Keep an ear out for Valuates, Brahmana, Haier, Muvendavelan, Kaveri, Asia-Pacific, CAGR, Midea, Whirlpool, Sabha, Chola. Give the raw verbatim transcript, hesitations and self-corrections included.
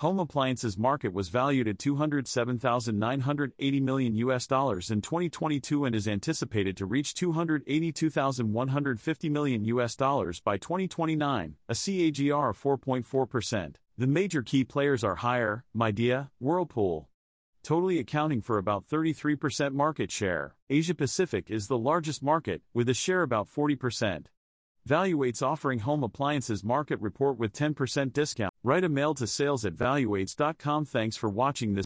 home appliances market was valued at two hundred seven thousand nine hundred eighty million U S dollars in twenty twenty-two and is anticipated to reach two hundred eighty-two thousand one hundred fifty million U S dollars by twenty twenty-nine, a C A G R of four point four percent. The major key players are Haier, Midea, Whirlpool, totally accounting for about thirty-three percent market share. Asia Pacific is the largest market, with a share about forty percent. Valuate's offering home appliances market report with ten percent discount. Write a mail to sales at valuates dot com. Thanks for watching this.